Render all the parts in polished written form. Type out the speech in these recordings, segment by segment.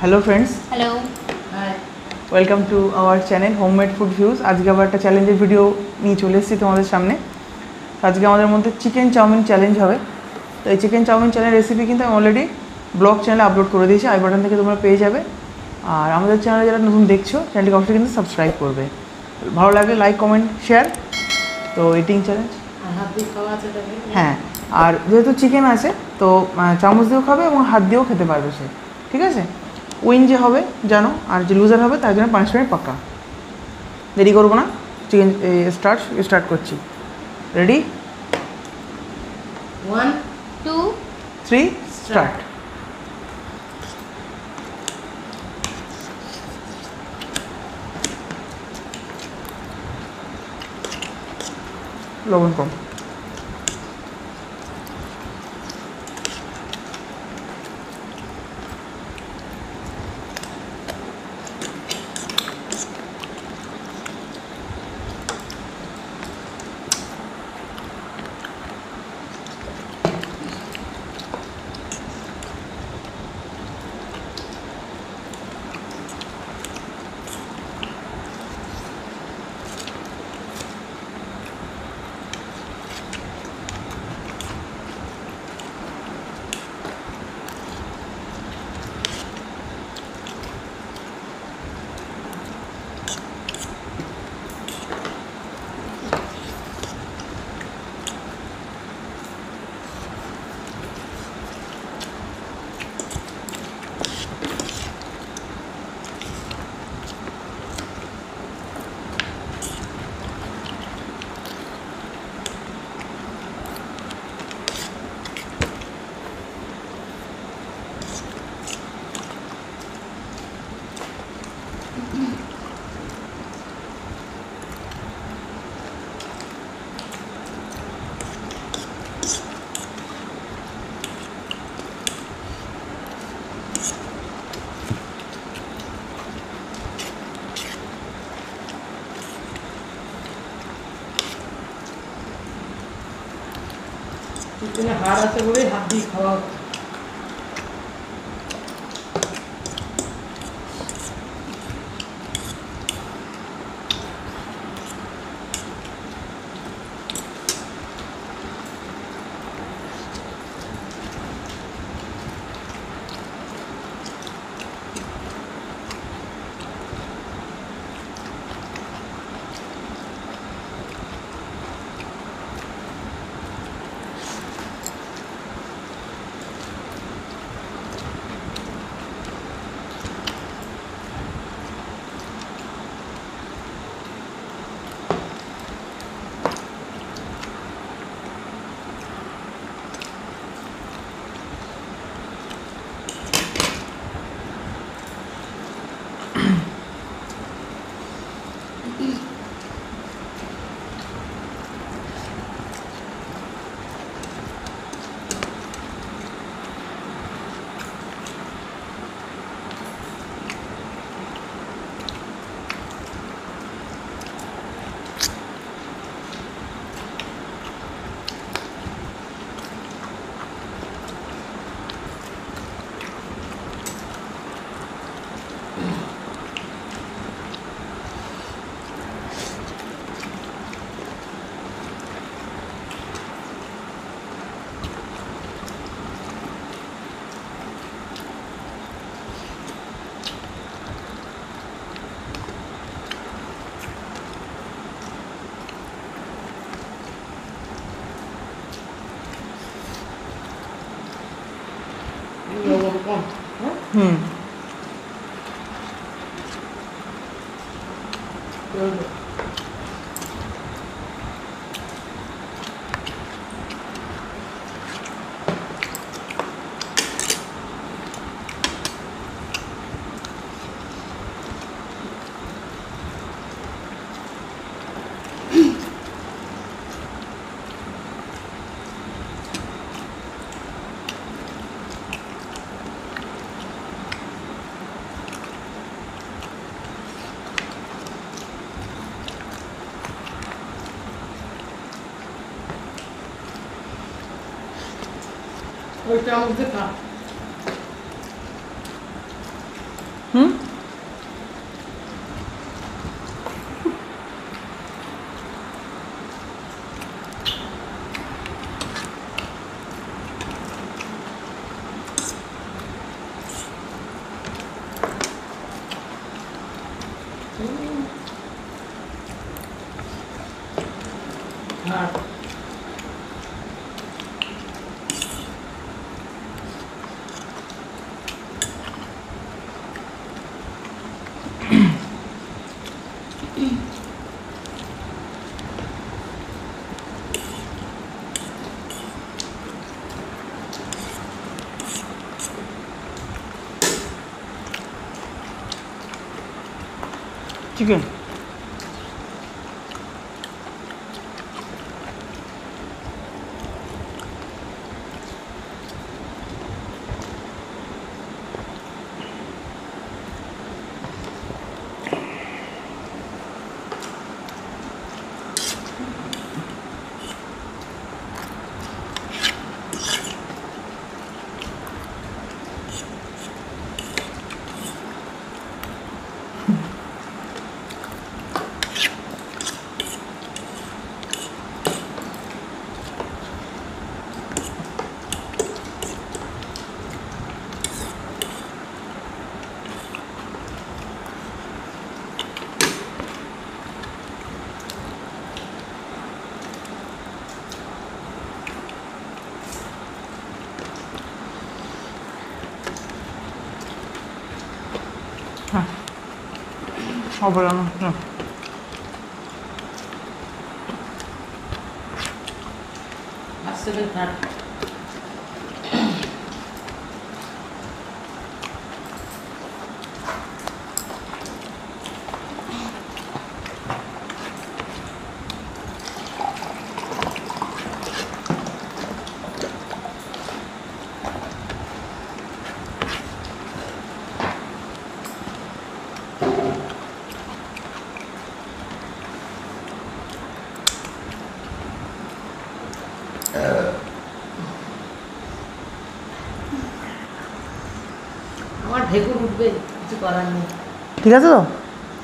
Hello friends, hello, hi, welcome to our channel home made food views. आज के एक challenge video नहीं चले तुम्हारे सामने। तो आज के मध्य चिकेन चाउमिन चैलेंज है। तो चिकेन चाउमिन चैनल रेसिपी क्योंकि अलरेडी ब्लॉग चैनल अपलोड कर दिए आई बटन तुम्हारा पे जाए। और हमारे चैनल जरा नतून देखो चैनल के अवश्य क्योंकि सबसक्राइब कर। भालो लगे लाइक कमेंट शेयर। तो इटिंग चैलेंज हाँ, और जेहेतु चिकेन आसे तो चामच दिए खा और हाथ दिए खेते पारबे से, ठीक है। उइन जो है जानो और जो लुजार है तरह 5 मिनट पक्का। देरी करब ना, चिकेन स्टार्ट कर। Ready 1 2 3 start. लवण कम चिकने हाड़ आते बोले हाथ दिए खावा। और क्या मुझे था chicken. Oh, but no. Absolutely not. ঠিক আছে তো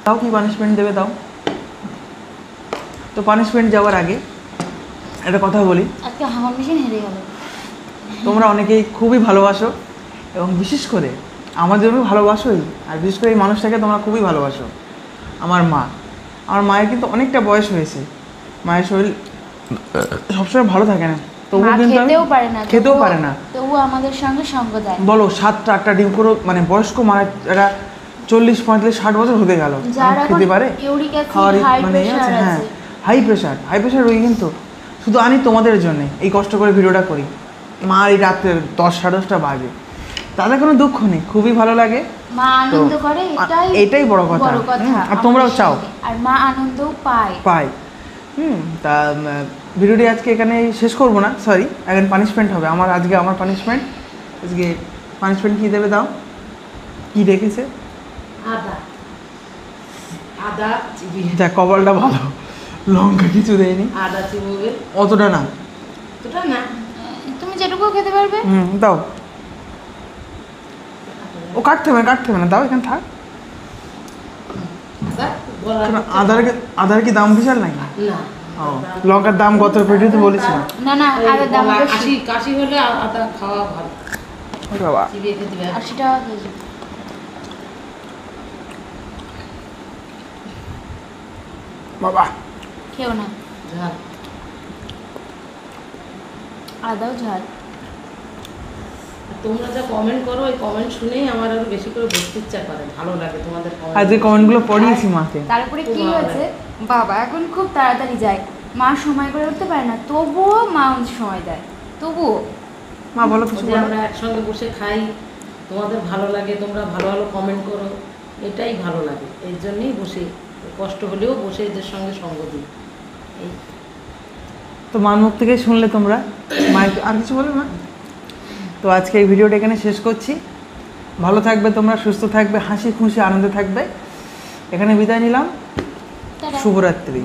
তাও কি পানিশমেন্ট দেবে তাও তো পানিশমেন্ট যাওয়ার আগে একটা কথা বলি আজকে হাওয়া মেশিন হেরে গেল তোমরা অনেকেই খুবই ভালোবাসো এবং বিশেষ করে আমাদেরও ভালোবাসোই আর বিশেষ করে এই মানুষটাকে তোমরা খুবই ভালোবাসো আমার মায়ের কিন্তু অনেকটা বয়স হয়েছে মায়ের শরীর সবসময় ভালো থাকে না তবু কিন্তু খেতেও পারে না তবু আমাদের সঙ্গ দেয় বলো 7টা 8টা ডিম করো মানে বয়স্ক মায়ের এরা 40-45-60 বছর হতে গেল খেতে পারে মানে হ্যাঁ হাই প্রেশার রোগী কিন্তু শুধু আমি তোমাদের জন্য এই কষ্ট করে ভিডিওটা করি মা এই রাতে 10-10:30 বাজে তাদের কোনো দুঃখ নেই খুবই ভালো লাগে মা আনন্দ করে এটাই বড় কথা আর তোমরাও চাও আর মা আনন্দও পায় তা ভিডিওটি আজকে এখানে শেষ করব না সরি এখন পানিশমেন্ট হবে আমার পানিশমেন্ট কি দেবে দাও কি রেখেছে আদা যা কবলটা ভালো লঙ্কা কিছু দেয়নি আদা চিবোবে অতটা না তুমি যেটুকু খেতে পারবে দাও ও কাটতে না দাও এখান থাক আদার কি দাম বিশাল নাই না ও লঙ্কার দাম কত পেটিতে বলেছিলাম না আদার দাম 80 হলে আদা খাওয়া ভালো ও বাবা চিবিয়ে খেতে পারবে 80 টাকা কেজি বাবা কেও না ঝাল আদাও ঝাল তোমরা যা কমেন্ট করো ওই কমেন্ট শুনেই আমার আরো বেশি করে বলতে ইচ্ছা করে ভালো লাগে তোমাদের কমেন্ট আজকে কমেন্ট গুলো পড়িয়েছি মাকে তারপরে কি হয়েছে বাবা এখন খুব তাড়াতাড়ি যায় মা সময় করে উঠতে পারে না তবুও মা সময় দেয় তবুও মা বলো কিছু আমরা একসঙ্গে বসে খাই তোমাদের ভালো লাগে তোমরা ভালো কমেন্ট করো এটাই ভালো লাগে এর জন্যই বসে কষ্ট হলেও বসে এদের সঙ্গে সঙ্গ দিই তো মার মুখ থেকে শুনলে তোমরা মায়ের আর কিছু বলবে না তো আজকে এই ভিডিওটা এখানে শেষ করছি ভালো থাকবে তোমরা সুস্থ থাকবে হাসি খুশি আনন্দে থাকবে এখানে বিদায় নিলাম শুভরাত্রি।